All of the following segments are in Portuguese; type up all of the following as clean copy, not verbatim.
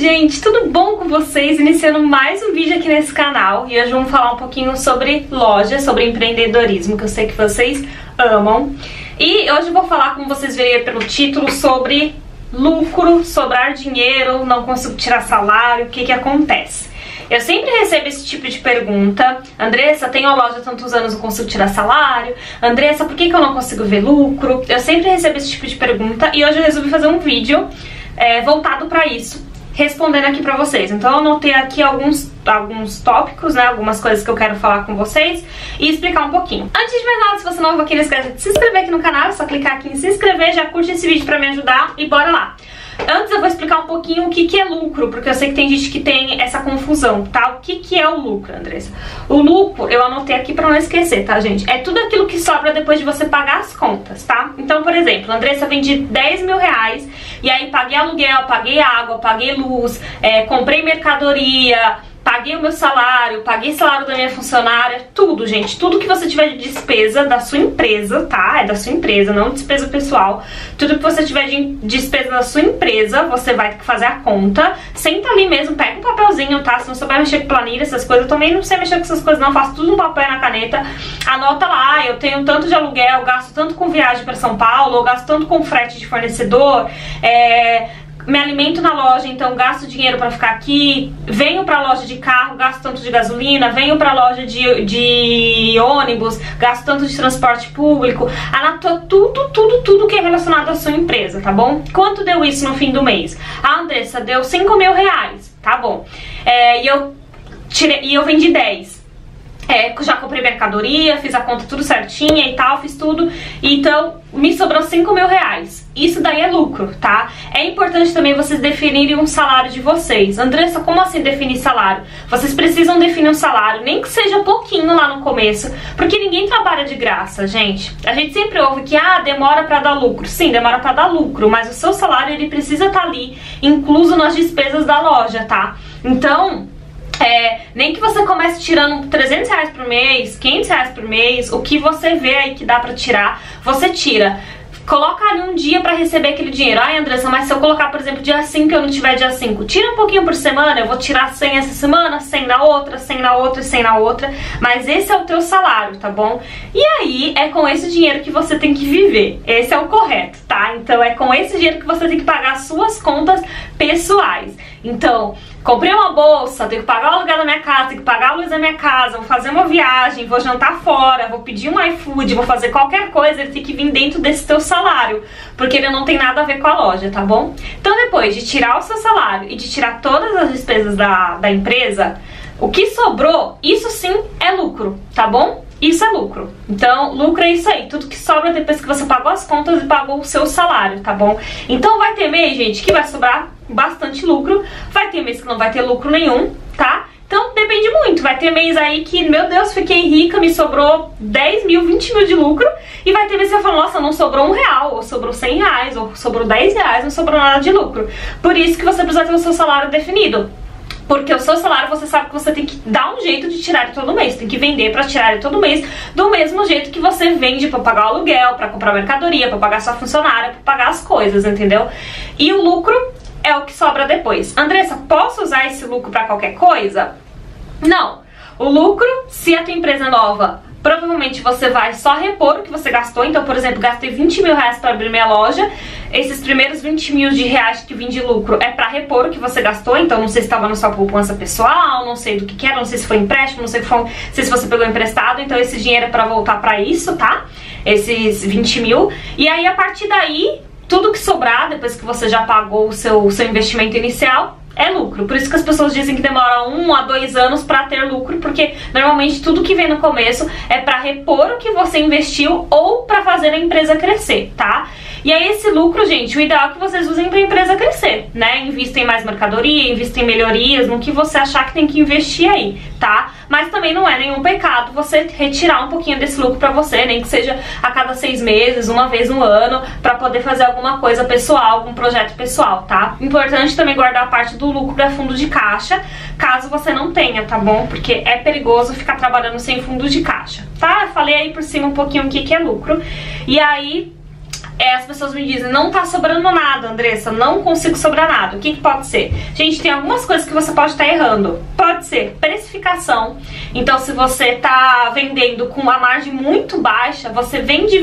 gente, tudo bom com vocês? Iniciando mais um vídeo aqui nesse canal e hoje vamos falar um pouquinho sobre loja, sobre empreendedorismo, que eu sei que vocês amam. E hoje eu vou falar, como vocês viram pelo título, sobre lucro, sobrar dinheiro, não consigo tirar salário, o que que acontece? Eu sempre recebo esse tipo de pergunta: Andressa, tenho a loja há tantos anos, não consigo tirar salário. Andressa, por que que eu não consigo ver lucro? Eu sempre recebo esse tipo de pergunta e hoje eu resolvi fazer um vídeo voltado pra isso, respondendo aqui pra vocês. Então eu anotei aqui alguns tópicos, né, algumas coisas que eu quero falar com vocês e explicar um pouquinho. Antes de mais nada, se você é novo aqui, não esquece de se inscrever aqui no canal, é só clicar aqui em se inscrever, já curte esse vídeo pra me ajudar e bora lá. Antes eu vou explicar um pouquinho o que que é lucro, porque eu sei que tem gente que tem essa confusão, tá? O que que é o lucro, Andressa? O lucro, eu anotei aqui pra não esquecer, tá, gente? É tudo aquilo que sobra depois de você pagar as contas, tá? Então, por exemplo, Andressa, vendi 10 mil reais e aí paguei aluguel, paguei água, paguei luz, comprei mercadoria, paguei o meu salário, paguei o salário da minha funcionária, tudo, gente. Tudo que você tiver de despesa da sua empresa, tá? É da sua empresa, não despesa pessoal. Tudo que você tiver de despesa da sua empresa, você vai ter que fazer a conta. Senta ali mesmo, pega um papelzinho, tá? Se não souber mexer com planilha, essas coisas, eu também não sei mexer com essas coisas, não. Eu faço tudo no papel e na caneta. Anota lá, eu tenho tanto de aluguel, gasto tanto com viagem pra São Paulo, eu gasto tanto com frete de fornecedor, me alimento na loja, então gasto dinheiro pra ficar aqui, venho pra loja de carro, gasto tanto de gasolina, venho pra loja de ônibus, gasto tanto de transporte público. Anota tudo que é relacionado à sua empresa, tá bom? Quanto deu isso no fim do mês? Ah, Andressa, deu 5 mil reais, tá bom. E eu vendi 10. Já comprei mercadoria, fiz a conta tudo certinha e tal, fiz tudo. Então, me sobrou 5 mil reais. Isso daí é lucro, tá? É importante também vocês definirem um salário de vocês. Andressa, como assim definir salário? Vocês precisam definir um salário, nem que seja pouquinho lá no começo, porque ninguém trabalha de graça, gente. A gente sempre ouve que, ah, demora pra dar lucro. Sim, demora pra dar lucro, mas o seu salário, ele precisa estar ali, incluso nas despesas da loja, tá? Então... nem que você comece tirando 300 reais por mês, 500 reais por mês, o que você vê aí que dá pra tirar, você tira. Coloca ali um dia pra receber aquele dinheiro. Ai, Andressa, mas se eu colocar, por exemplo, dia 5 e eu não tiver dia 5, tira um pouquinho por semana, eu vou tirar 100 essa semana, 100 na outra, 100 na outra e 100 na outra, mas esse é o teu salário, tá bom? E aí, é com esse dinheiro que você tem que viver, esse é o correto, tá? Então, é com esse dinheiro que você tem que pagar as suas contas pessoais. Então, comprei uma bolsa, tenho que pagar o aluguel da minha casa, tenho que pagar a luz da minha casa, vou fazer uma viagem, vou jantar fora, vou pedir um iFood, vou fazer qualquer coisa, ele tem que vir dentro desse teu salário, porque ele não tem nada a ver com a loja, tá bom? Então, depois de tirar o seu salário e de tirar todas as despesas da empresa, o que sobrou, isso sim é lucro, tá bom? Isso é lucro. Então, lucro é isso aí. Tudo que sobra depois que você pagou as contas e pagou o seu salário, tá bom? Então, vai ter mês, gente, que vai sobrar bastante lucro. Vai ter mês que não vai ter lucro nenhum, tá? Então, depende muito. Vai ter mês aí que, meu Deus, fiquei rica, me sobrou 10 mil, 20 mil de lucro. E vai ter mês que você fala, nossa, não sobrou R$1, ou sobrou R$100, ou sobrou R$10, não sobrou nada de lucro. Por isso que você precisa ter o seu salário definido. Porque o seu salário, você sabe que você tem que dar um jeito de tirar ele todo mês. Tem que vender pra tirar ele todo mês, do mesmo jeito que você vende pra pagar o aluguel, pra comprar mercadoria, pra pagar sua funcionária, pra pagar as coisas, entendeu? E o lucro é o que sobra depois. Andressa, posso usar esse lucro pra qualquer coisa? Não. O lucro, se a tua empresa é nova, provavelmente você vai só repor o que você gastou. Então, por exemplo, gastei 20 mil reais pra abrir minha loja. Esses primeiros 20 mil de reais que vim de lucro é pra repor o que você gastou. Então, não sei se estava na sua poupança pessoal, não sei do que era, não sei se foi empréstimo, não sei, se você pegou emprestado. Então, esse dinheiro é pra voltar pra isso, tá? Esses 20 mil. E aí, a partir daí, tudo que sobrar, depois que você já pagou o seu investimento inicial, é lucro. Por isso que as pessoas dizem que demora 1 a 2 anos pra ter lucro, porque normalmente tudo que vem no começo é pra repor o que você investiu ou pra fazer a empresa crescer, tá? E aí esse lucro, gente, o ideal é que vocês usem pra empresa crescer, né? Investem em mais mercadoria, investem em melhorias, no que você achar que tem que investir aí, tá? Mas também não é nenhum pecado você retirar um pouquinho desse lucro pra você, nem que seja a cada 6 meses, uma vez no ano, pra poder fazer alguma coisa pessoal, algum projeto pessoal, tá? Importante também guardar a parte do lucro para fundo de caixa, caso você não tenha, tá bom? Porque é perigoso ficar trabalhando sem fundo de caixa, tá? Eu falei aí por cima um pouquinho o que que é lucro. E aí, as pessoas me dizem, não tá sobrando nada, Andressa, não consigo sobrar nada. O que que pode ser? Gente, tem algumas coisas que você pode estar errando. Pode ser precificação. Então, se você tá vendendo com uma margem muito baixa, você vende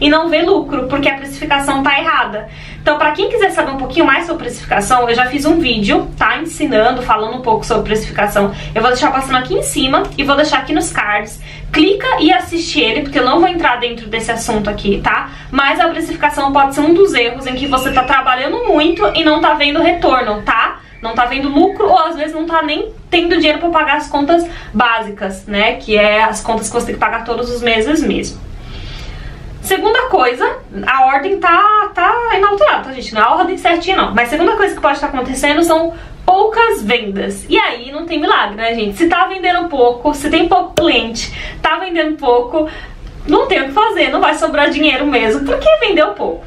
e não vê lucro, porque a precificação tá errada. Então, pra quem quiser saber um pouquinho mais sobre precificação, eu já fiz um vídeo, tá? Ensinando, falando um pouco sobre precificação. Eu vou deixar passando aqui em cima e vou deixar aqui nos cards. Clica e assiste ele, porque eu não vou entrar dentro desse assunto aqui, tá? Mas a precificação pode ser um dos erros em que você tá trabalhando muito e não tá vendo retorno, tá? Não tá vendo lucro ou às vezes não tá nem tendo dinheiro pra pagar as contas básicas, né? Que é as contas que você tem que pagar todos os meses mesmo. Segunda coisa, a ordem tá inalterada, tá, gente? Não é a ordem certinha, não. Mas segunda coisa que pode estar acontecendo são poucas vendas. E aí não tem milagre, né, gente? Se tá vendendo pouco, se tem pouco cliente, tá vendendo pouco, não tem o que fazer, não vai sobrar dinheiro mesmo, porque vendeu pouco.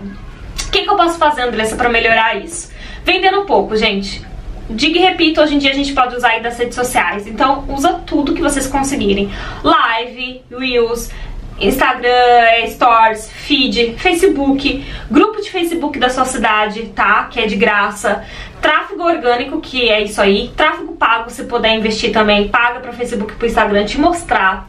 O que eu posso fazer, Andressa, pra melhorar isso? Vendendo pouco, gente. Digo e repito, hoje em dia a gente pode usar aí das redes sociais. Então, usa tudo que vocês conseguirem. Live, Reels, Instagram, Stories, Feed, Facebook, grupo de Facebook da sua cidade, tá? Que é de graça. Tráfego orgânico, que é isso aí. Tráfego pago, se puder investir também, paga para o Facebook e para o Instagram te mostrar.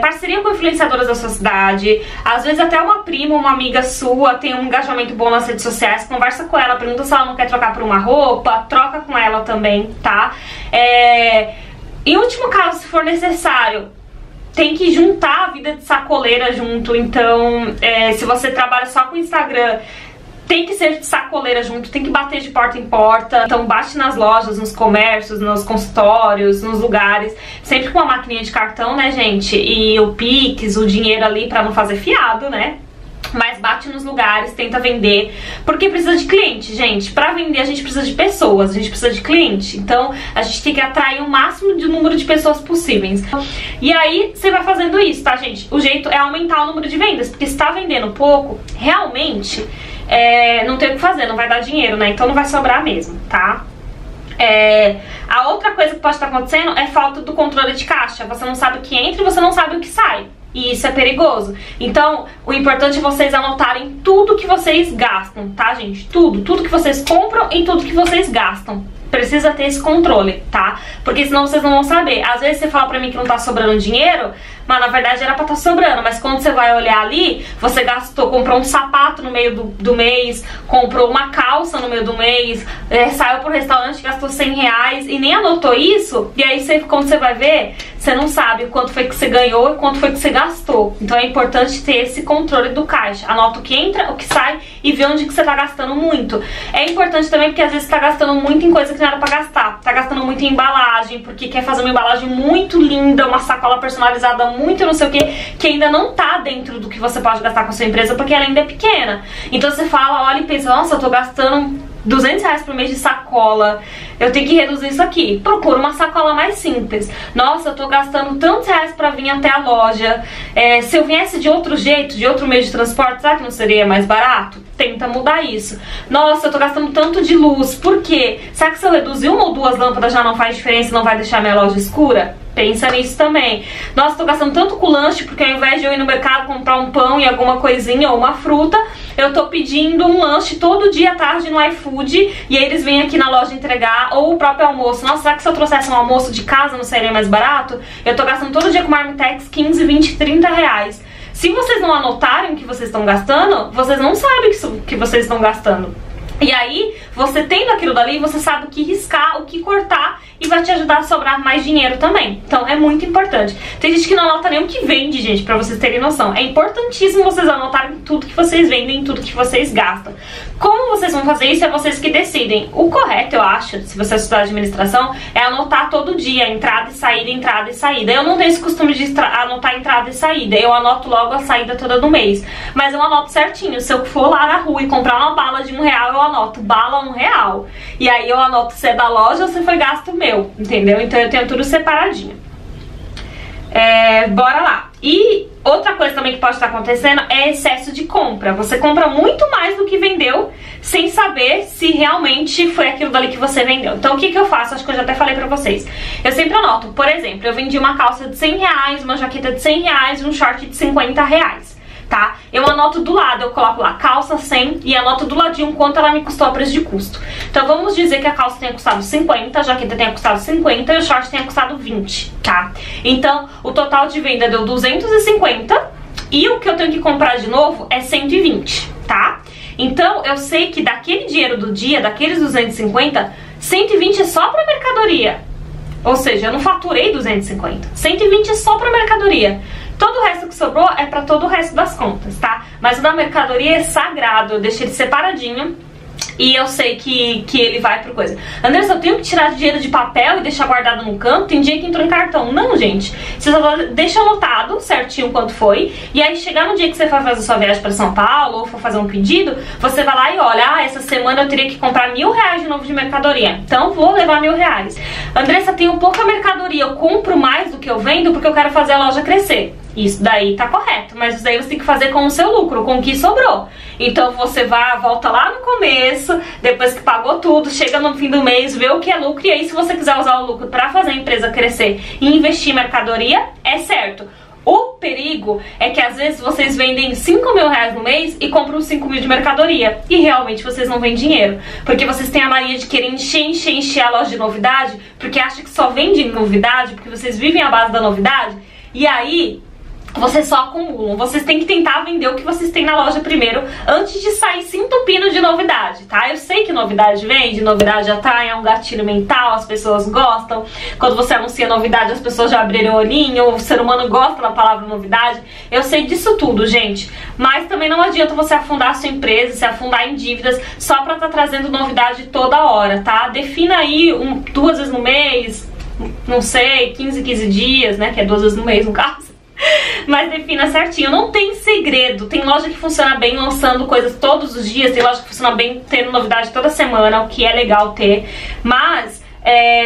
Parceria com influenciadoras da sua cidade. Às vezes até uma prima, uma amiga sua tem um engajamento bom nas redes sociais. Conversa com ela, pergunta se ela não quer trocar por uma roupa. Troca com ela também, tá? Em último caso, se for necessário, tem que juntar a vida de sacoleira junto. Então, se você trabalha só com Instagram, tem que ser de sacoleira junto, tem que bater de porta em porta. Então bate nas lojas, nos comércios, nos consultórios, nos lugares, sempre com a maquininha de cartão, né, gente? E o Pix, o dinheiro ali pra não fazer fiado, né? Mas bate nos lugares, tenta vender, porque precisa de cliente, gente. Pra vender a gente precisa de pessoas, a gente precisa de cliente. Então a gente tem que atrair o máximo de número de pessoas possíveis. E aí você vai fazendo isso, tá, gente? O jeito é aumentar o número de vendas, porque se tá vendendo pouco, realmente não tem o que fazer, não vai dar dinheiro, né? Então não vai sobrar mesmo, tá? A outra coisa que pode estar acontecendo é falta do controle de caixa. Você não sabe o que entra e você não sabe o que sai. E isso é perigoso. Então, o importante é vocês anotarem tudo que vocês gastam, tá, gente? Tudo que vocês compram e tudo que vocês gastam. Precisa ter esse controle, tá? Porque senão vocês não vão saber. Às vezes você fala pra mim que não tá sobrando dinheiro, mas na verdade era pra tá sobrando. Mas quando você vai olhar ali, você gastou, comprou um sapato no meio do mês, comprou uma calça no meio do mês, saiu pro restaurante, gastou 100 reais e nem anotou isso. E aí, quando você vai ver, você não sabe quanto foi que você ganhou e quanto foi que você gastou. Então é importante ter esse controle do caixa. Anota o que entra, o que sai e vê onde que você tá gastando muito. É importante também porque às vezes você tá gastando muito em coisa que não era pra gastar. Tá gastando muito em embalagem, porque quer fazer uma embalagem muito linda, uma sacola personalizada muito não sei o que ainda não tá dentro do que você pode gastar com a sua empresa, porque ela ainda é pequena. Então você fala, olha e pensa, nossa, eu tô gastando 200 reais por mês de sacola, eu tenho que reduzir isso aqui. Procura uma sacola mais simples. Nossa, eu tô gastando tantos reais pra vir até a loja. Se eu viesse de outro jeito, de outro meio de transporte, será que não seria mais barato? Tenta mudar isso. Nossa, eu tô gastando tanto de luz, por quê? Será que se eu reduzir uma ou duas lâmpadas já não faz diferença e não vai deixar minha loja escura? Pensa nisso também. Nossa, tô gastando tanto com lanche, porque ao invés de eu ir no mercado comprar um pão e alguma coisinha ou uma fruta, eu tô pedindo um lanche todo dia à tarde no iFood e aí eles vêm aqui na loja entregar, ou o próprio almoço. Nossa, será que se eu trouxesse um almoço de casa não seria mais barato? Eu tô gastando todo dia com Marmitex 15, 20, 30 reais. Se vocês não anotarem o que vocês estão gastando, vocês não sabem o que vocês estão gastando. E aí, você tendo aquilo dali, você sabe o que riscar, o que cortar e vai te ajudar a sobrar mais dinheiro também. Então é muito importante. Tem gente que não anota nem o que vende, gente, pra vocês terem noção. É importantíssimo vocês anotarem tudo que vocês vendem, tudo que vocês gastam. Como vocês vão fazer isso é vocês que decidem. O correto, eu acho, se você estudar administração, é anotar todo dia entrada e saída, entrada e saída. Eu não tenho esse costume de anotar entrada e saída. Eu anoto logo a saída toda do mês. Mas eu anoto certinho. Se eu for lá na rua e comprar uma bala de R$1, eu anoto bala R$1. E aí eu anoto se é da loja ou se foi gasto meu, entendeu? Então eu tenho tudo separadinho. Bora lá. E outra coisa também que pode estar acontecendo é excesso de compra. Você compra muito mais do que vendeu sem saber se realmente foi aquilo dali que você vendeu. Então o que eu faço? Acho que eu já até falei pra vocês. Eu sempre anoto, por exemplo, eu vendi uma calça de 100 reais, uma jaqueta de 100 reais, um short de 50 reais. tá? Eu anoto do lado, eu coloco lá calça 100 e anoto do ladinho quanto ela me custou a preço de custo. Então vamos dizer que a calça tenha custado 50, a jaqueta tenha custado 50 e o short tenha custado 20, tá? Então o total de venda deu 250 e o que eu tenho que comprar de novo é 120, tá? Então eu sei que daquele dinheiro do dia, daqueles 250, 120 é só pra mercadoria. Ou seja, eu não faturei 250, 120 é só pra mercadoria. Todo o resto que sobrou é pra todo o resto das contas, tá? Mas o da mercadoria é sagrado, eu deixei ele separadinho e eu sei que ele vai pro coisa. Andressa, eu tenho que tirar dinheiro de papel e deixar guardado no canto? Tem dia que entrou em cartão. Não, gente. Você só deixa anotado certinho quanto foi e aí chegar no dia que você for fazer sua viagem pra São Paulo ou for fazer um pedido, você vai lá e olha, ah, essa semana eu teria que comprar R$1.000 de novo de mercadoria. Então vou levar R$1.000. Andressa, tenho pouca mercadoria, eu compro mais do que eu vendo porque eu quero fazer a loja crescer. Isso daí tá correto, mas isso daí você tem que fazer com o seu lucro, com o que sobrou. Então você vai, volta lá no começo, depois que pagou tudo, chega no fim do mês, vê o que é lucro. E aí se você quiser usar o lucro pra fazer a empresa crescer e investir em mercadoria, é certo. O perigo é que às vezes vocês vendem R$5.000 no mês e compram R$5.000 de mercadoria. E realmente vocês não vendem dinheiro. Porque vocês têm a mania de querer encher a loja de novidade, porque acham que só vendem novidade, porque vocês vivem à base da novidade. E aí vocês só acumulam. Vocês têm que tentar vender o que vocês têm na loja primeiro, antes de sair se entupindo de novidade, tá? Eu sei que novidade vende, novidade atrai, é um gatilho mental, as pessoas gostam. Quando você anuncia novidade, as pessoas já abriram o olhinho, o ser humano gosta da palavra novidade. Eu sei disso tudo, gente. Mas também não adianta você afundar a sua empresa, se afundar em dívidas, só pra tá trazendo novidade toda hora, tá? Defina aí duas vezes no mês, não sei, 15 dias, né? Que é 2 vezes no mês, no caso. Mas defina certinho, não tem segredo. Tem loja que funciona bem lançando coisas todos os dias, tem loja que funciona bem tendo novidade toda semana, o que é legal ter. Mas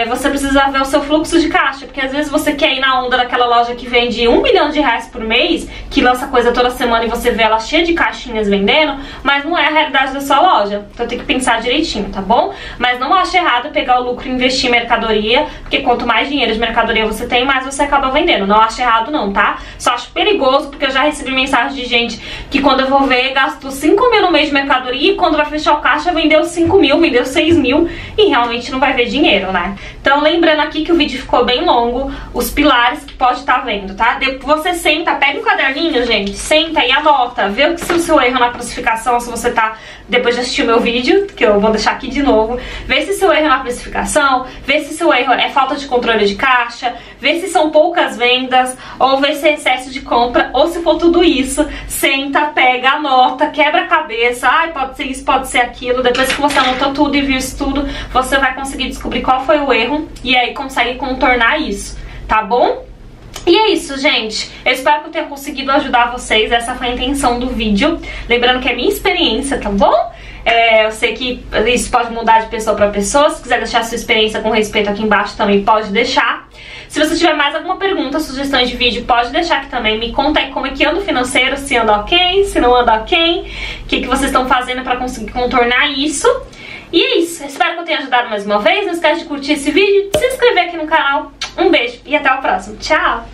você precisa ver o seu fluxo de caixa, porque às vezes você quer ir na onda daquela loja que vende R$1 milhão por mês, que lança coisa toda semana e você vê ela cheia de caixinhas vendendo, mas não é a realidade da sua loja. Então tem que pensar direitinho, tá bom? Mas não acho errado pegar o lucro e investir em mercadoria, porque quanto mais dinheiro de mercadoria você tem, mais você acaba vendendo. Não acho errado não, tá? Só acho perigoso, porque eu já recebi mensagem de gente que quando eu vou ver, gastou R$5.000 no mês de mercadoria e quando vai fechar o caixa, vendeu R$5.000, vendeu R$6.000 e realmente não vai ver dinheiro, né? Então lembrando aqui que o vídeo ficou bem longo, os pilares que pode estar vendo, tá? Você senta, pega um caderninho, gente, senta e anota, vê o que se o seu erro na precificação, se você tá, depois de assistir o meu vídeo, que eu vou deixar aqui de novo, vê se seu erro na precificação, vê se seu erro é falta de controle de caixa, vê se são poucas vendas, ou vê se é excesso de compra, ou se for tudo isso, senta, pega, anota, quebra a cabeça, ai, pode ser isso, pode ser aquilo, depois que você anotou tudo e viu isso tudo, você vai conseguir descobrir qual foi o erro e aí consegue contornar isso, tá bom? E é isso, gente. Eu espero que eu tenha conseguido ajudar vocês. Essa foi a intenção do vídeo. Lembrando que é minha experiência, tá bom? Eu sei que isso pode mudar de pessoa pra pessoa. Se quiser deixar a sua experiência com respeito aqui embaixo também pode deixar. Se você tiver mais alguma pergunta, sugestões de vídeo, pode deixar aqui também. Me conta aí como é que anda o financeiro, se anda ok, se não anda ok, o que vocês estão fazendo pra conseguir contornar isso. E é isso, espero que eu tenha ajudado mais uma vez. Não esquece de curtir esse vídeo, se inscrever aqui no canal. Um beijo e até o próximo. Tchau!